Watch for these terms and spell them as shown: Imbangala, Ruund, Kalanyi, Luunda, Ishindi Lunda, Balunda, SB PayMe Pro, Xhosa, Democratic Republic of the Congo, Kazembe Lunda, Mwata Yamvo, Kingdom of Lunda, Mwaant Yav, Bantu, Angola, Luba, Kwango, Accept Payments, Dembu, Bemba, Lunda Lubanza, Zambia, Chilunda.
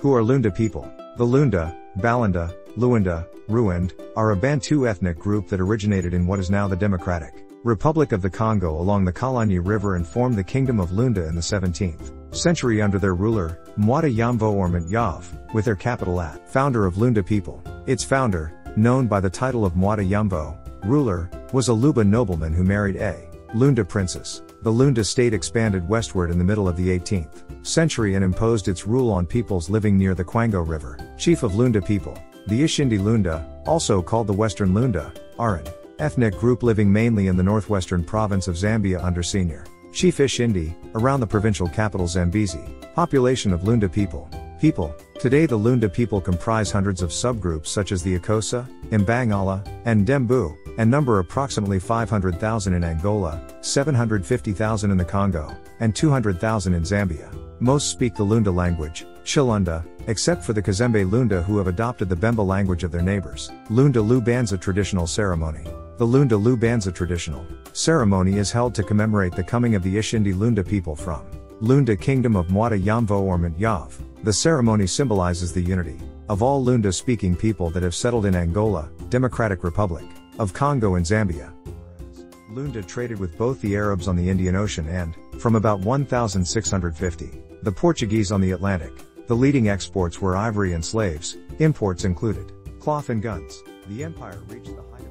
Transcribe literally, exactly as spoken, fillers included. Who are Lunda people? The Lunda, Balunda, Luunda, Ruund, are a Bantu ethnic group that originated in what is now the Democratic Republic of the Congo along the Kalanyi River and formed the Kingdom of Lunda in the seventeenth century under their ruler, Mwata Yamvo or Mwaant Yav, with their capital at, founder of Lunda people. Its founder, known by the title of Mwata Yamvo, ruler, was a Luba nobleman who married a Lunda princess. The Lunda state expanded westward in the middle of the eighteenth century and imposed its rule on peoples living near the Kwango River. Chief of Lunda people. The Ishindi Lunda, also called the Western Lunda, are an ethnic group living mainly in the northwestern province of Zambia under Senior Chief Ishindi, around the provincial capital Zambezi. Population of Lunda people. People. Today the Lunda people comprise hundreds of subgroups such as the Xhosa, Imbangala, and Dembu, and number approximately five hundred thousand in Angola, seven hundred fifty thousand in the Congo, and two hundred thousand in Zambia. Most speak the Lunda language, Chilunda, except for the Kazembe Lunda who have adopted the Bemba language of their neighbors. Lunda Lubanza traditional ceremony. The Lunda Lubanza traditional ceremony is held to commemorate the coming of the Ishindi Lunda people from Lunda Kingdom of Mwata Yamvo or Mwaant Yav. The ceremony symbolizes the unity of all Lunda-speaking people that have settled in Angola, Democratic Republic of Congo and Zambia. Lunda traded with both the Arabs on the Indian Ocean and, from about one thousand six hundred fifty, the Portuguese on the Atlantic. The leading exports were ivory and slaves, imports included cloth and guns. The empire reached the height